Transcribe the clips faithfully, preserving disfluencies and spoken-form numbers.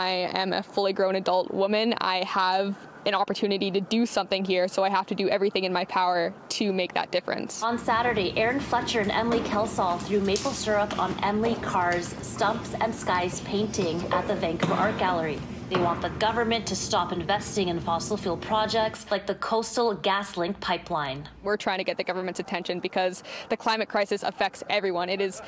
I am a fully grown adult woman. I have an opportunity to do something here, so I have to do everything in my power to make that difference. On Saturday, Aaron Fletcher and Emily Kelsall threw maple syrup on Emily Carr's Stumps and Skies painting at the Vancouver Art Gallery. They want the government to stop investing in fossil fuel projects like the Coastal GasLink pipeline. We're trying to get the government's attention because the climate crisis affects everyone. It is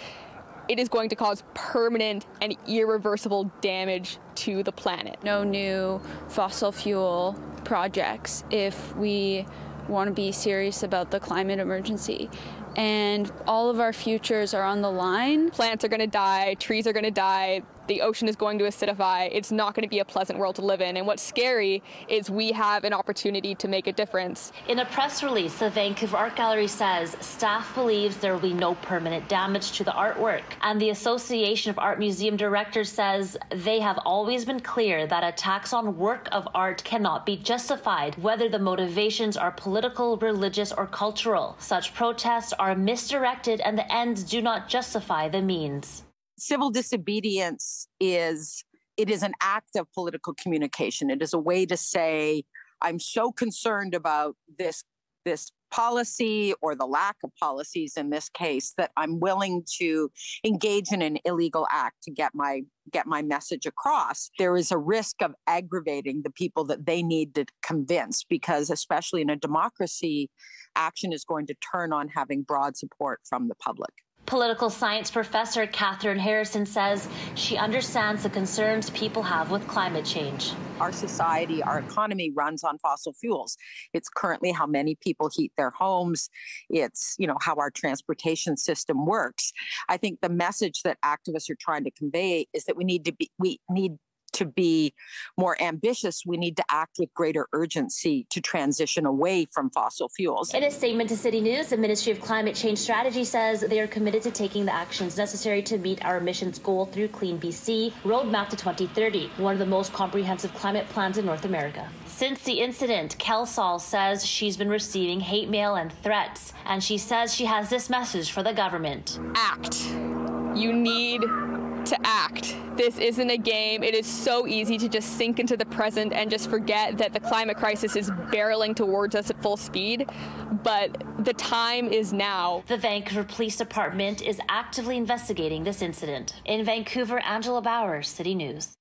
It is going to cause permanent and irreversible damage to the planet. No new fossil fuel projects if we want to be serious about the climate emergency. And all of our futures are on the line. Plants are going to die, trees are going to die, the ocean is going to acidify. It's not going to be a pleasant world to live in. And what's scary is we have an opportunity to make a difference. In a press release, the Vancouver Art Gallery says staff believes there will be no permanent damage to the artwork. And the Association of Art Museum Directors says they have always been clear that a tax on work of art cannot be justified, whether the motivations are political, religious, or cultural. Such protests are misdirected and the ends do not justify the means. Civil disobedience is, it is an act of political communication. It is a way to say, I'm so concerned about this, this policy or the lack of policies in this case that I'm willing to engage in an illegal act to get my, get my message across. There is a risk of aggravating the people that they need to convince because, especially in a democracy, action is going to turn on having broad support from the public. Political science professor Katherine Harrison says she understands the concerns people have with climate change. Our society, our economy runs on fossil fuels. It's currently how many people heat their homes. It's, you know, how our transportation system works. I think the message that activists are trying to convey is that we need to be, we need to be more ambitious, we need to act with greater urgency to transition away from fossil fuels. In a statement to City News, the Ministry of Climate Change Strategy says they are committed to taking the actions necessary to meet our emissions goal through Clean B C Roadmap to twenty thirty, one of the most comprehensive climate plans in North America. Since the incident, Kelsall says she's been receiving hate mail and threats, and she says she has this message for the government. Act. You need to act. This isn't a game. It is so easy to just sink into the present and just forget that the climate crisis is barreling towards us at full speed, but the time is now. The Vancouver Police Department is actively investigating this incident. In Vancouver, Angela Bauer, City News.